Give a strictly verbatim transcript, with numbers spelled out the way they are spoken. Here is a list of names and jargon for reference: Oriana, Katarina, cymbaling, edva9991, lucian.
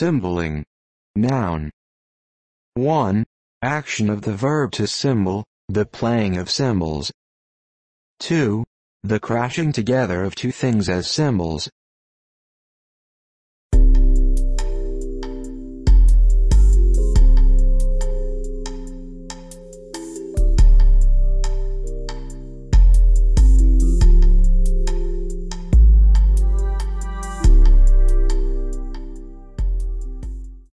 Cymbaling. Noun. one. Action of the verb to cymbal, the playing of cymbals. two. The crashing together of two things as cymbals.